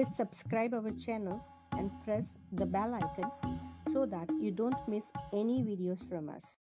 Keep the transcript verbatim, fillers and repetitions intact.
Please subscribe our channel and press the bell icon so that you don't miss any videos from us.